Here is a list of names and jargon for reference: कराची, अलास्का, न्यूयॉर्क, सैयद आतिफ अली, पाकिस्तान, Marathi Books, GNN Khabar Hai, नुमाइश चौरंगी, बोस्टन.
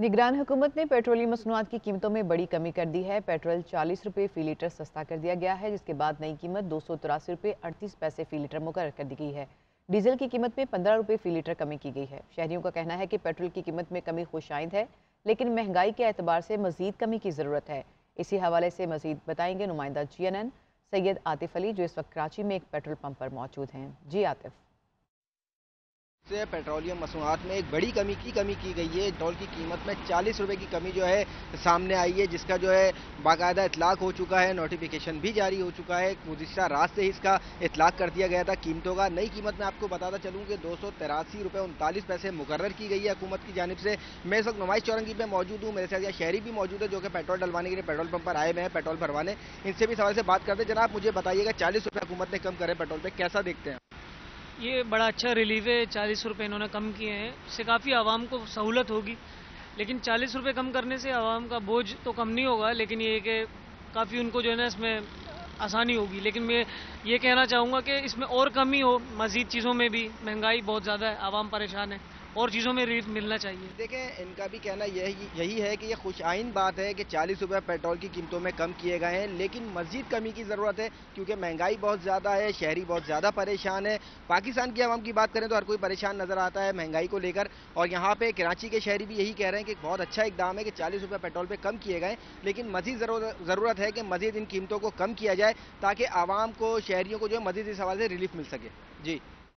निगरान हुकूमत ने पेट्रोलियम मसनूआत की कीमतों में बड़ी कमी कर दी है। पेट्रोल 40 रुपये फ़ी लीटर सस्ता कर दिया गया है, जिसके बाद नई कीमत 283 रुपये 38 पैसे फ़ी लीटर मुकर्रर कर दी गई है। डीजल की कीमत में 15 रुपये फ़ी लीटर कमी की गई है। शहरियों का कहना है कि पेट्रोल की कीमत में कमी खुशाइंद है, लेकिन महंगाई के एतबार से मज़ीद कमी की ज़रूरत है। इसी हवाले से मज़ीद बताएंगे नुमाइंदा GNN सैयद आतिफ अली, जो इस वक्त कराची में एक पेट्रोल पंप पर मौजूद हैं। जी आतिफ, से पेट्रोलियम मसनूआत में एक बड़ी कमी की गई है। पेट्रोल की कीमत में 40 रुपए की कमी जो है सामने आई है, जिसका जो है बाकायदा इतलाक हो चुका है, नोटिफिकेशन भी जारी हो चुका है। गुज़िश्ता रात से ही इसका इतलाक कर दिया गया था कीमतों का। नई कीमत में आपको बताता चलूँ कि 283 रुपये 39 पैसे मुकर्रर की गई है हुकूमत की जानिब से। मैं इस वक्त नुमाइश चौरंगी में मौजूद हूँ, मेरे साथ यहाँ शहरी भी मौजूद है जो कि पेट्रोल डलवाने के लिए पेट्रोल पंप पर आए हुए हैं पेट्रोल भरवाने। इनसे भी सवाल से बात करते हैं। जनाब, मुझे बताइएगा 40 रुपये हुकूमत ने कम करे पेट्रोल पर, कैसा देखते हैं? ये बड़ा अच्छा रिलीफ है, 40 रुपये इन्होंने कम किए हैं, इससे काफ़ी आवाम को सहूलत होगी। लेकिन 40 रुपये कम करने से आवाम का बोझ तो कम नहीं होगा, लेकिन ये कि काफ़ी उनको जो है ना इसमें आसानी होगी। लेकिन मैं ये कहना चाहूँगा कि इसमें और कमी हो, मज़ीद चीज़ों में भी महंगाई बहुत ज़्यादा है, आवाम परेशान है और चीज़ों में रिलीफ मिलना चाहिए। देखें, इनका भी कहना यही है कि यह खुशआइन बात है कि 40 रुपये पेट्रोल की कीमतों में कम किए गए हैं, लेकिन मज़ीद कमी की ज़रूरत है क्योंकि महंगाई बहुत ज़्यादा है, शहरी बहुत ज़्यादा परेशान है। पाकिस्तान की आवाम की बात करें तो हर कोई परेशान नज़र आता है महंगाई को लेकर, और यहाँ पर कराची के शहरी भी यही कह रहे हैं कि बहुत अच्छा इक़दाम है कि 40 रुपये पेट्रोल पर कम किए गए, लेकिन मज़ीद ज़रूरत है कि मज़ीद इन कीमतों को कम किया जाए ताकि आवाम को, शहरियों को जो है मज़ीद इस हवाले से रिलीफ मिल सके। जी।